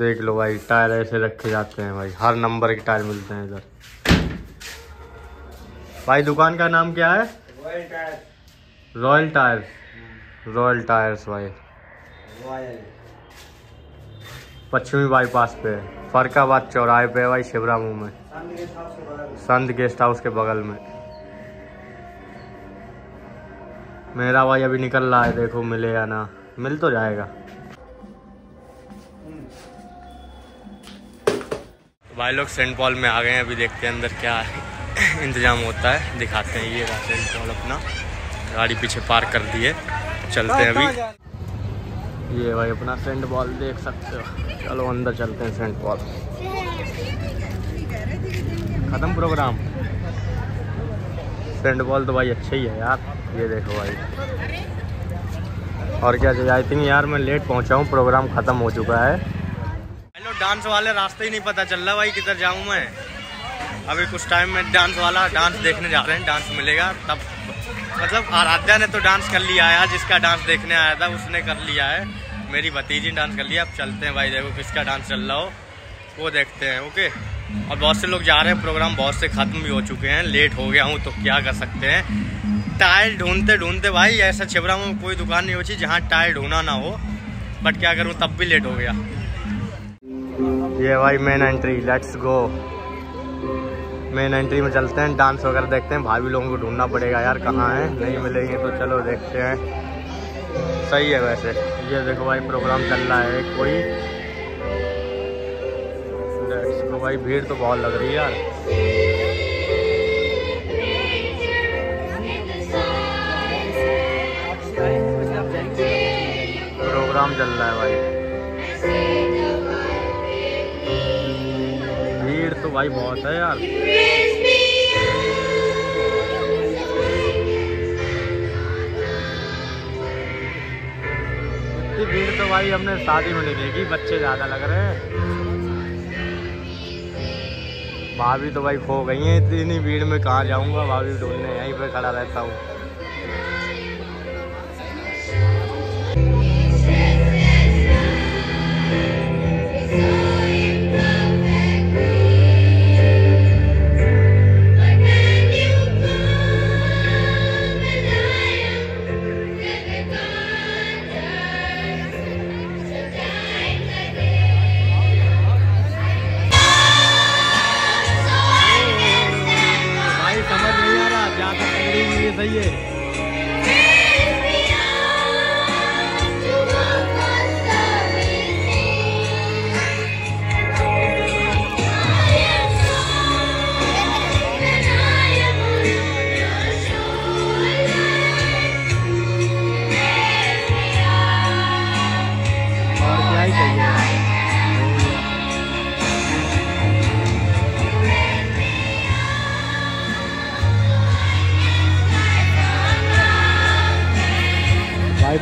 देख लो भाई, टायर ऐसे रखे जाते हैं भाई, हर नंबर के टायर मिलते हैं इधर। भाई दुकान का नाम क्या है? Royal tyre. Royal tyre, royal tyres भाई, पश्चिमी बाईपास पे, फरकाबाद चौराहे पे भाई, शिवरा मुँह में, संत गेस्ट हाउस के बगल में। मेरा भाई अभी निकल रहा है, देखो मिले या ना, मिल तो जाएगा। भाई लोग सेंट पॉल में आ गए हैं, अभी देखते हैं अंदर क्या है इंतजाम होता है, दिखाते हैं। ये सेंट पॉल अपना गाड़ी पीछे पार्क कर दी है, चलते हैं अभी। ये भाई अपना सेंट पॉल देख सकते हो, चलो अंदर चलते हैं सेंट पॉल। खत्म प्रोग्राम। सेंट पॉल तो भाई अच्छा ही है यार, ये देखो भाई, और क्या चाहिए। आई थिंक यार मैं लेट पहुँचा हूँ, प्रोग्राम ख़त्म हो चुका है। डांस वाले रास्ते ही नहीं पता चल रहा भाई किधर जाऊं मैं। अभी कुछ टाइम में डांस वाला, डांस देखने जा रहे हैं, डांस मिलेगा तब। मतलब आराध्या ने तो डांस कर लिया है, जिसका डांस देखने आया था उसने कर लिया है, मेरी भतीजी डांस कर लिया। अब चलते हैं भाई, देखो किसका डांस चल रहा हो वो देखते हैं। ओके, और बहुत से लोग जा रहे हैं, प्रोग्राम बहुत से ख़त्म भी हो चुके हैं। लेट हो गया हूँ तो क्या कर सकते हैं। टायर ढूंढते ढूंढते भाई, ऐसा छिपरा में कोई दुकान नहीं होती जहाँ टायर ढूंढना ना हो, बट क्या करूँ तब भी लेट हो गया। ये भाई main entry, let's go. Main entry में चलते हैं, डांस वगैरह देखते हैं। भाभी लोगों को ढूंढना पड़ेगा यार, कहाँ है, नहीं मिलेंगे तो चलो देखते हैं। सही है वैसे। ये देखो भाई प्रोग्राम चल रहा है कोई, लेट्स गो भाई। भीड़ तो बहुत लग रही है यार। प्रोग्राम चल रहा है भाई, तो भाई बहुत है यार। इतनी भीड़ तो भाई हमने शादी में नहीं देखी, बच्चे ज्यादा लग रहे हैं। भाभी तो भाई खो गई हैं, इतनी भीड़ में कहाँ जाऊंगा भाभी ढूंढने, यहीं पे खड़ा रहता हूँ।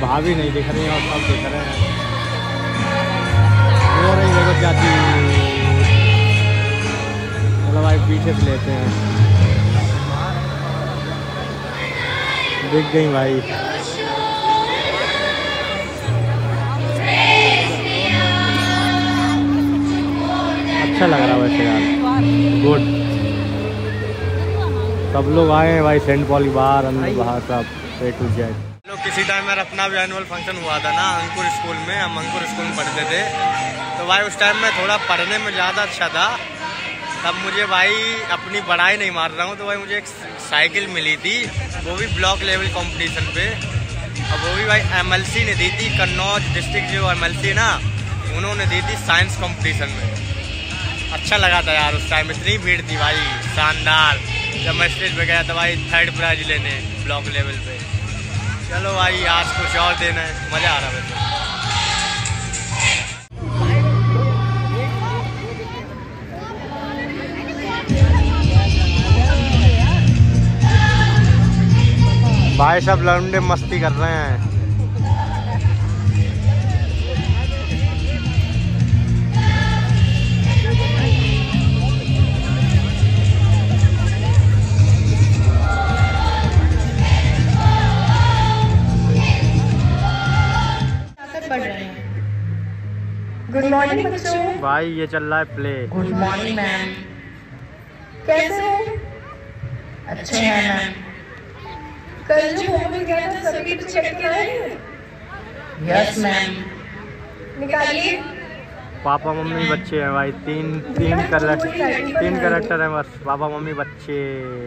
भाभी नहीं दिख रही है और सब दिख रहे हैं। हो रही है कुछ जाती, चलो भाई पीछे से लेते हैं। दिख गई भाई, अच्छा लग रहा है वैसे यार, गुड। सब लोग आए हैं भाई सेंट पॉल के बाहर, अंदर बाहर सब ए टू जेड। किसी टाइम मेरा अपना भी एनुअल फंक्शन हुआ था ना अंकुर स्कूल में, हम अंकुर स्कूल में पढ़ते थे, तो भाई उस टाइम मैं थोड़ा पढ़ने में ज़्यादा अच्छा था। तब मुझे भाई, अपनी पढ़ाई नहीं मार रहा हूँ, तो भाई मुझे एक साइकिल मिली थी, वो भी ब्लॉक लेवल कंपटीशन पे, और वो भी भाई एमएलसी ने दी थी, कन्नौज डिस्ट्रिक्ट जो एमएलसी है ना, उन्होंने दी थी साइंस कॉम्पिटिशन में। अच्छा लगा था यार उस टाइम, इतनी भीड़ थी भाई, शानदार। जब मैं स्टेज पर गया था भाई 3rd प्राइज़ लेने ब्लॉक लेवल पर। चलो भाई आज कुछ और देना है, मज़ा आ रहा है भाई, सब लौंडे मस्ती कर रहे हैं। गुड मॉर्निंग बच्चों। भाई ये चल रहा है प्ले। गुड मॉर्निंग मैम, कैसे हो? अच्छे हैं मैम। कल जो होमवर्क दिया था सभी बच्चे करके आए हैं? Yes ma'am. निकालिए। पापा मम्मी बच्चे हैं भाई, तीन करेक्टर है बस, पापा मम्मी बच्चे।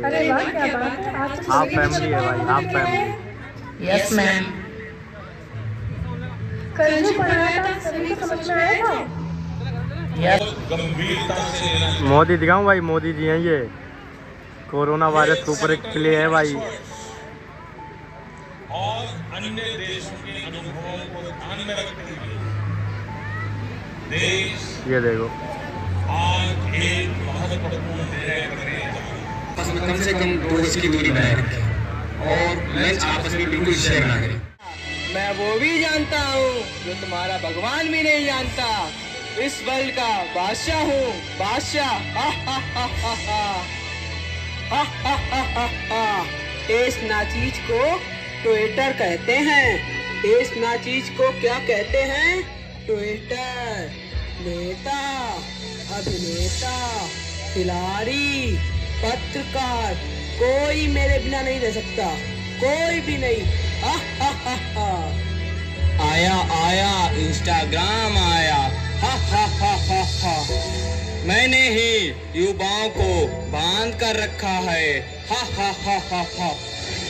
अरे वाह क्या बात है, हाफ फैमिली है भाई, हाफ फैमिली। Yes ma'am. कल जो पढ़ाया था सभी को समझ में आया था? यस। मोदी दिखाऊं भाई, मोदी जी हैं ये, कोरोना वायरस के ऊपर एक प्ले है भाई। और अन्य देशों के अनुभवों को ध्यान में रखते हुए देश ये देखो आज एक महत्वपूर्ण निर्णय करने जा रहा है। कम से कम 2 गज की दूरी बनाए रखें और लंच आपस में बिल्कुल शेयर ना करें। मैं वो भी जानता हूँ जो तुम्हारा भगवान भी नहीं जानता, इस वर्ल्ड का बादशाह हूँ, बादशाह। इस नाचीज को ट्विटर कहते हैं। इस नाचीज को क्या कहते हैं? ट्विटर। नेता, अभिनेता, खिलाड़ी, पत्रकार, कोई मेरे बिना नहीं रह सकता, कोई भी नहीं। हा, हा, हा, हा। आया आया इंस्टाग्राम आया, हा, हा, हा, हा, हा। मैंने ही युवाओं को बांध कर रखा है, हा, हा, हा, हा, हा।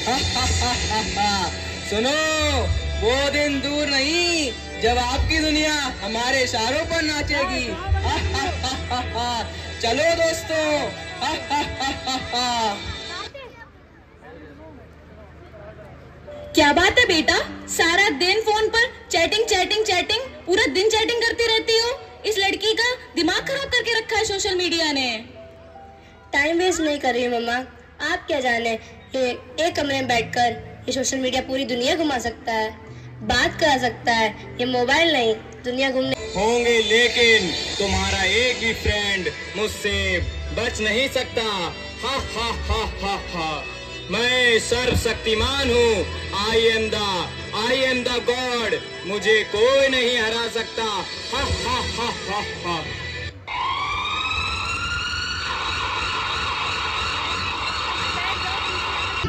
हा, हा, हा, हा, हा। सुनो, वो दिन दूर नहीं जब आपकी दुनिया हमारे इशारों पर नाचेगी। हा, हा, हा, हा, हा। चलो दोस्तों। हा, हा, हा, हा, हा। क्या बात है बेटा, सारा दिन फोन पर चैटिंग, पूरा दिन चैटिंग करती रहती हो। इस लड़की का दिमाग खराब करके रखा है सोशल मीडिया ने। टाइम वेस्ट नहीं कर रही मम्मा, आप क्या जाने एक कमरे में बैठकर ये सोशल मीडिया पूरी दुनिया घुमा सकता है, बात करा सकता है। ये मोबाइल नहीं, दुनिया घूमने होंगे, लेकिन तुम्हारा एक ही फ्रेंड मुझसे बच नहीं सकता। हा हा हा हा हा। मैं सर्वशक्तिमान हूँ, आई एम द गॉड, मुझे कोई नहीं हरा सकता। हा हा हा हा हा।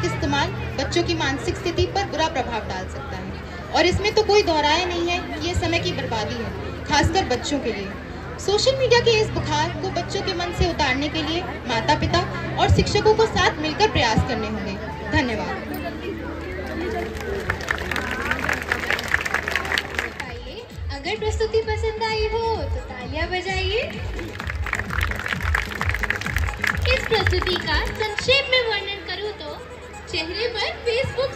इस्तेमाल बच्चों की मानसिक स्थिति पर बुरा प्रभाव डाल सकता है और इसमें तो कोई दोहराया नहीं है, ये समय की बर्बादी है, खासकर बच्चों के लिए। सोशल मीडिया के इस बुखार को बच्चों के मन से उतारने के लिए माता पिता और शिक्षकों को साथ मिलकर प्रयास करने होंगे। धन्यवाद। अगर प्रस्तुति पसंद आई हो तो तालियां बजाइए। इस प्रस्तुति का संक्षेप में वर्णन करूं तो चेहरे पर फेसबुक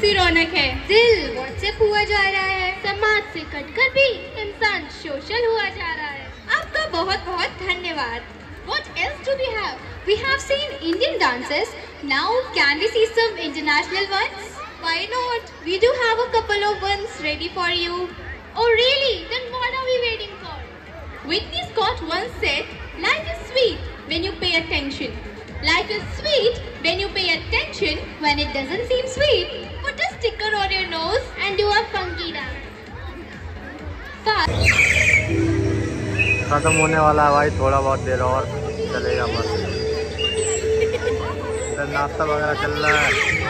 सी रौनक है, दिल व्हाट्सएप हुआ जा रहा है, समाज से कटकर भी इंसान सोशल हुआ जा रहा है। आपका बहुत बहुत धन्यवाद। What else do we have? We have seen Indian dances. Now can we see some international ones? Why not? We do have a couple of ones ready for you. Oh really? Then what are we waiting for? Whitney Scott once said, "Life is sweet when you pay attention." Life is sweet when you pay attention. When it doesn't seem sweet, put a sticker on your nose and do a funky dance. खत्म होने वाला है भाई, थोड़ा बहुत देर और चलेगा बस। इधर नाश्ता वगैरह चल रहा है,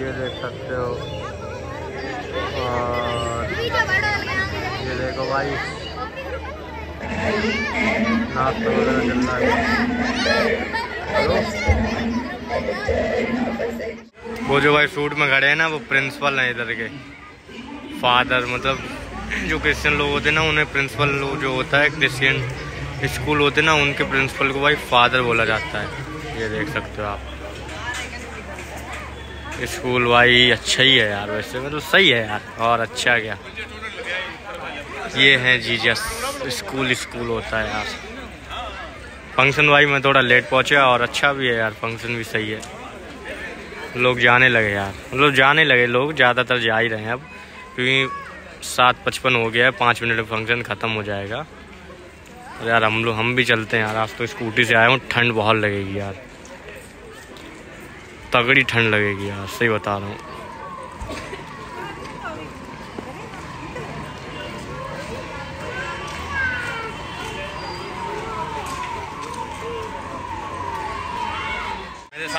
ये देख सकते हो। और ये देखो भाई नाश्ता वगैरह चल रहा है। वो जो भाई सूट में खड़े हैं ना, वो प्रिंसिपल हैं इधर के, फादर मतलब जो क्रिश्चियन लोग होते हैं ना, उन्हें प्रिंसिपल लोग जो होता है क्रिश्चियन स्कूल होते ना, उनके प्रिंसिपल को भाई फादर बोला जाता है। ये देख सकते हो आप, स्कूल भाई अच्छा ही है यार, वैसे मतलब सही है यार, और अच्छा क्या। ये है जीजस स्कूल होता है यार। फंक्शन भाई मैं थोड़ा लेट पहुंचा और अच्छा भी है यार, फंक्शन भी सही है। लोग जाने लगे यार, मतलब जाने लगे लोग, ज़्यादातर जा ही रहे हैं अब, क्योंकि 7:55 हो गया है, 5 मिनट में फंक्शन ख़त्म हो जाएगा। और यार हम भी चलते हैं यार, आज तो स्कूटी से आया हूँ, ठंड बहुत लगेगी यार, तगड़ी ठंड लगेगी यार, सही बता रहा हूँ।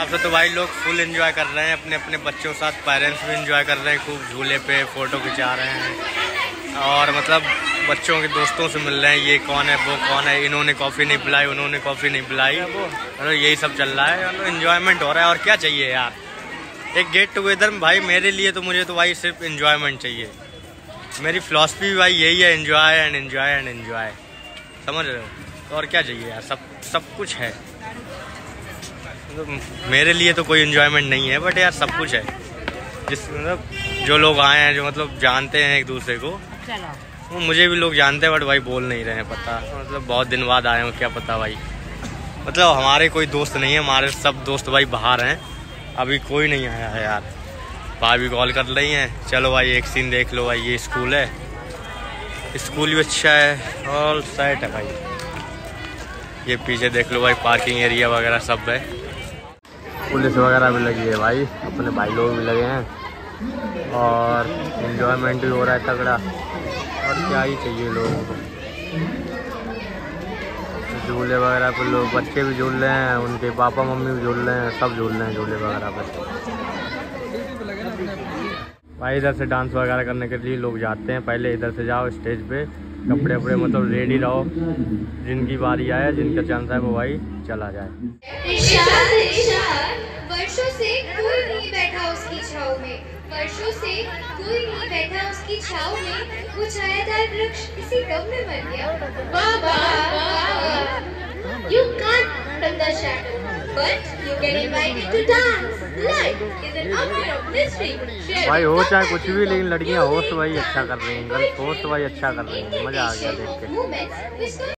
हिसाब से तो भाई लोग फुल एंजॉय कर रहे हैं अपने अपने बच्चों के साथ, पेरेंट्स भी एंजॉय कर रहे हैं, खूब झूले पे फ़ोटो खिंचा रहे हैं और मतलब बच्चों के दोस्तों से मिल रहे हैं, ये कौन है वो कौन है, इन्होंने कॉफ़ी नहीं पिलाई उन्होंने कॉफ़ी नहीं पिलाई, मतलब यही सब चल रहा है, मतलब इन्जॉयमेंट हो रहा है। और क्या चाहिए यार एक गेट टुगेदर में भाई, मेरे लिए तो मुझे तो भाई सिर्फ इन्जॉयमेंट चाहिए, मेरी फिलॉसफी भी भाई यही है, enjoy and enjoy and enjoy, समझ रहे हो, तो और क्या चाहिए यार, सब कुछ है, तो मेरे लिए तो कोई इन्जॉयमेंट नहीं है बट यार सब कुछ है, जिस मतलब जो लोग आए हैं जो मतलब जानते हैं एक दूसरे को, वो मुझे भी लोग जानते हैं बट भाई बोल नहीं रहे हैं, पता मतलब बहुत दिन बाद आए हों क्या पता भाई, मतलब हमारे कोई दोस्त नहीं है, हमारे सब दोस्त भाई बाहर हैं, अभी कोई नहीं आया है यार। भाभी कॉल कर रही हैं, चलो भाई एक सीन देख लो भाई, ये स्कूल है, स्कूल भी अच्छा है और सेट है भाई, ये पीछे देख लो भाई पार्किंग एरिया वगैरह सब है, पुलिस वगैरह भी लगी है भाई, अपने भाई लोग भी लगे हैं और एंजॉयमेंट भी हो रहा है तगड़ा, और क्या ही चाहिए लोगों को, झूले वगैरह पर लोग बच्चे भी झूल रहे हैं, उनके पापा मम्मी भी झूल रहे हैं, सब झूल रहे हैं झूले वगैरह पर भाई। इधर से डांस वगैरह करने के लिए लोग जाते हैं, पहले इधर से जाओ स्टेज पे, कपड़े वपड़े मतलब रेडी रहो, जिनकी बारी आए जिनका चांस है वो भाई चला जाए। वर्षों से कोई नहीं बैठा उसकी छाव में, वर्षों से कोई नहीं बैठा उसकी छाव में, वो छायादार वृक्ष इसी दम में मर गया। You can't from the shadow, but you get invited to dance. Life is an affair of mystery. भाई हो चाहे कुछ भी, लेकिन लड़कियां होस्ट भाई अच्छा कर रही हैं, गर्ल्स होस्ट भाई अच्छा कर रही हैं, मजा आ गया देख के।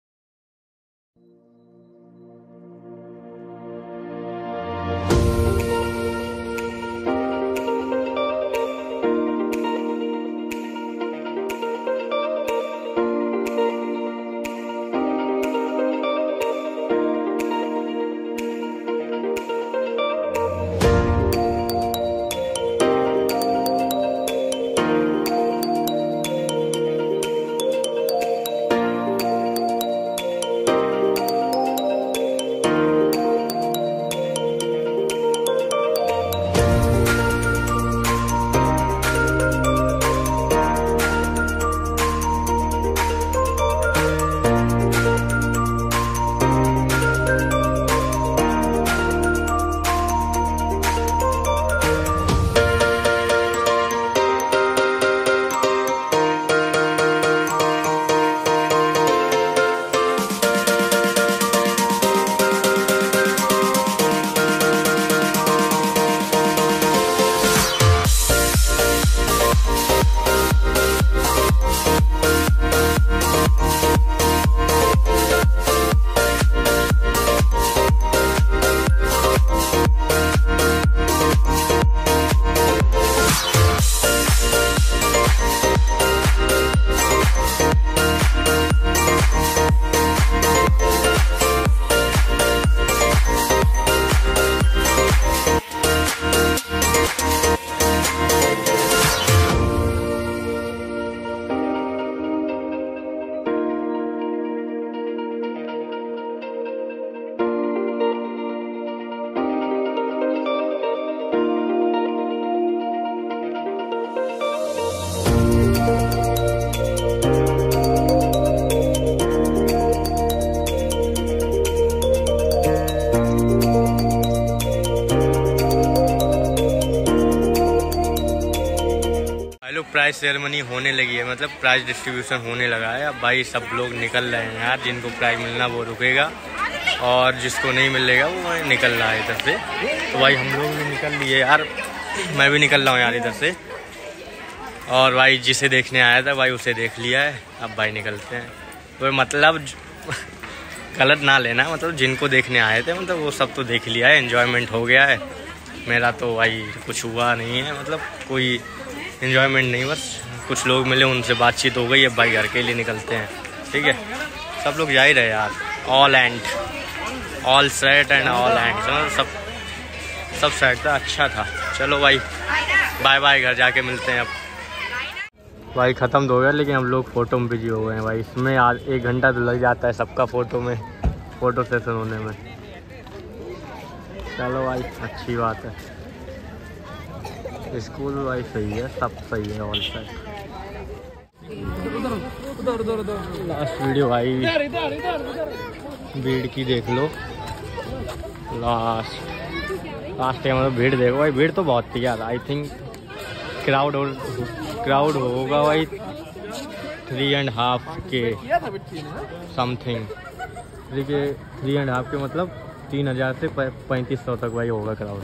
प्राइज सेरेमनी होने लगी है, मतलब प्राइज डिस्ट्रीब्यूशन होने लगा है, अब भाई सब लोग निकल रहे हैं यार, जिनको प्राइज मिलना वो रुकेगा और जिसको नहीं मिलेगा वो भाई निकल रहा है इधर से, तो भाई हम लोग भी निकल लिए यार, मैं भी निकल रहा हूँ यार इधर से, और भाई जिसे देखने आया था भाई उसे देख लिया है, अब भाई निकलते हैं, तो मतलब गलत ना लेना, मतलब जिनको देखने आए थे मतलब वो सब तो देख लिया है, इन्जॉयमेंट हो गया है, मेरा तो भाई कुछ हुआ नहीं है, मतलब कोई एंजॉयमेंट नहीं, बस कुछ लोग मिले उनसे बातचीत हो गई, अब भाई घर के लिए निकलते हैं। ठीक है सब लोग जा ही रहे यार, all and all set and all and सब सेट था, अच्छा था। चलो भाई बाय बाय, घर जाके मिलते हैं। अब भाई ख़त्म तो हो गया लेकिन हम लोग फ़ोटो में बिजी हो गए हैं भाई, इसमें आज 1 घंटा तो लग जाता है सबका फ़ोटो में, फ़ोटो सेशन होने में। चलो भाई अच्छी बात है, स्कूल भाई सही है, सब सही है ऑल सेट। लास्ट वीडियो भाई भीड़ की देख लो, लास्ट टाइम मतलब भीड़ देखो भाई, भीड़ तो बहुत थी यार। आई थिंक क्राउड होगा भाई 3.5 के समथिंग, 3.5 के मतलब 3000 से 3500 तक भाई होगा क्राउड।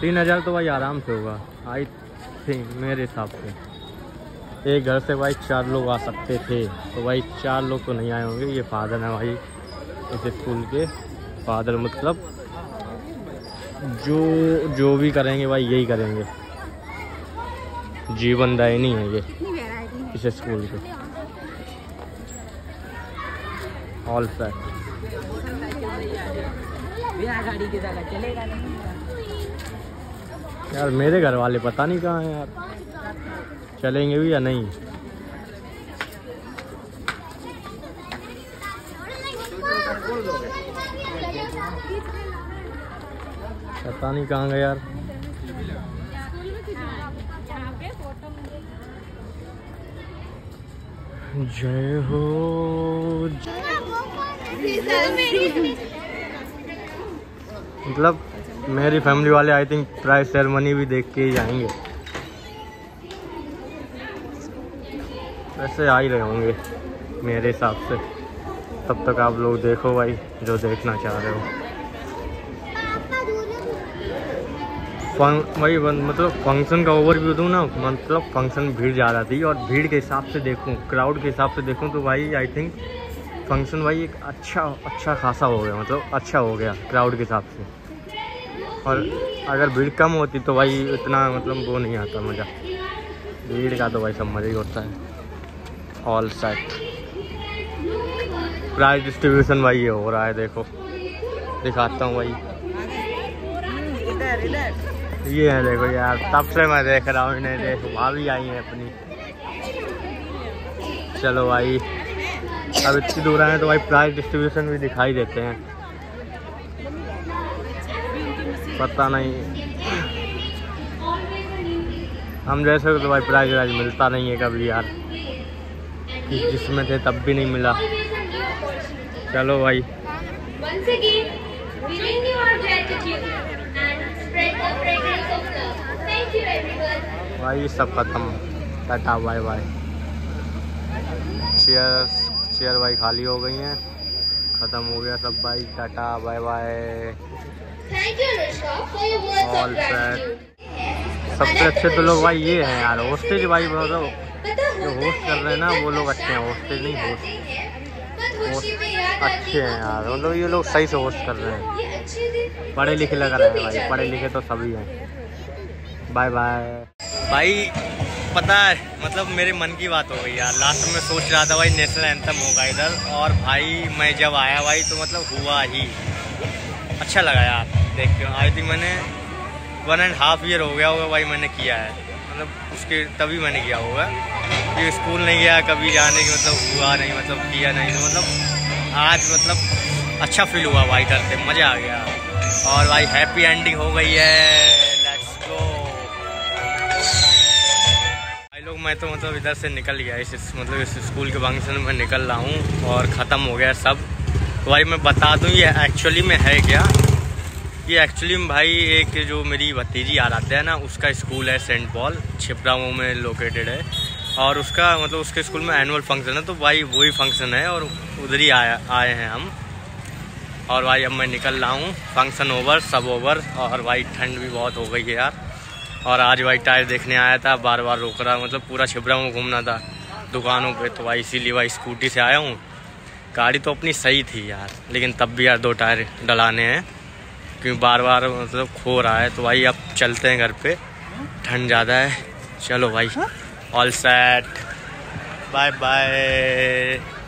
3000 तो भाई आराम से होगा आई थिंक मेरे हिसाब से। एक घर से भाई 4 लोग आ सकते थे, तो भाई 4 लोग तो नहीं आए होंगे। ये फादर हैं भाई इस स्कूल के, फादर मतलब जो भी करेंगे भाई यही करेंगे, जीवनदायिनी है ये इस स्कूल के। ऑल सेट यार, मेरे घर वाले पता नहीं कहाँ हैं यार, चलेंगे भी या नहीं। पता नहीं कहाँ गए यार। जय हो। मतलब मेरी फैमिली वाले आई थिंक प्राइज सेरेमनी भी देख के ही जाएंगे, वैसे आ ही रहे होंगे मेरे हिसाब से। तब तक आप लोग देखो भाई जो देखना चाह रहे हो। भाई मतलब फंक्शन का ओवरव्यू दूँ ना, मतलब फंक्शन भीड़ ज़्यादा थी, और भीड़ के हिसाब से देखूँ, क्राउड के हिसाब से देखूँ तो भाई आई थिंक फंक्शन भाई एक अच्छा खासा हो गया, मतलब अच्छा हो गया क्राउड के हिसाब से। और अगर भीड़ कम होती तो भाई इतना मतलब वो नहीं आता मज़ा, भीड़ का तो भाई सब मज़ा ही होता है। ऑल सेट प्राइज डिस्ट्रीब्यूशन भाई ये हो रहा है, देखो दिखाता हूँ भाई। ये है देखो यार, तब से मैं देख रहा हूँ इन्हें, देख भाभी आई है अपनी। चलो भाई अब इतनी दूर आए तो भाई प्राइस डिस्ट्रीब्यूशन भी दिखाई देते हैं, पता नहीं हम जैसे तो भाई प्राइज मिलता नहीं है कभी यार, कि जिसमें थे तब भी नहीं मिला। चलो भाई भाई सब खत्म, टाटा बाय बाय। चेयर भाई खाली हो गई हैं, ख़त्म हो गया सब भाई, tata bye bye. All set. सबसे अच्छे तो लोग भाई ये हैं यार, होस्टेज भाई मतलब जो होस्ट कर रहे हैं ना वो लोग अच्छे हैं, होस्टेज नहीं होस्ट अच्छे हैं यार, मतलब ये लोग सही से होस्ट कर रहे हैं, पढ़े लिखे लग रहे हैं भाई, पढ़े लिखे तो सभी हैं। बाय बाय भाई। पता है मतलब मेरे मन की बात हो गई यार, लास्ट में सोच रहा था भाई नेशनल एंथम होगा इधर, और भाई मैं जब आया भाई तो मतलब हुआ ही, अच्छा लगा यार देख के। आई थिंक मैंने 1.5 ईयर हो गया होगा भाई मैंने किया है, मतलब उसके तभी मैंने किया होगा, कि स्कूल नहीं गया कभी, जाने की मतलब हुआ नहीं, मतलब किया नहीं, तो मतलब आज मतलब अच्छा फील हुआ भाई करते, मज़ा आ गया। और भाई हैप्पी एंडिंग हो गई है, मैं तो मतलब इधर से निकल गया, इस स्कूल के फंक्शन में निकल रहा हूँ और ख़त्म हो गया सब। भाई मैं बता दूँ ये एक्चुअली में है क्या, ये एक्चुअली में भाई एक जो मेरी भतीजी आ रहा है ना, उसका स्कूल है सेंट पॉल, छिपरा में लोकेटेड है, और उसका मतलब उसके स्कूल में एनुअल फंक्शन है, तो भाई वही फंक्शन है और उधर ही आए हैं हम। और भाई अब मैं निकल रहा हूँ, फंक्शन ओवर सब ओवर, और भाई ठंड भी बहुत हो गई है यार। और आज भाई टायर देखने आया था, बार बार रोक रहा, मतलब पूरा छिपरा में घूमना था दुकानों पे, तो भाई इसीलिए भाई स्कूटी से आया हूँ। गाड़ी तो अपनी सही थी यार, लेकिन तब भी यार 2 टायर डलाने हैं, क्योंकि बार बार मतलब खो रहा है। तो भाई अब चलते हैं घर पे, ठंड ज़्यादा है। चलो भाई ऑल सेट, बाय बाय।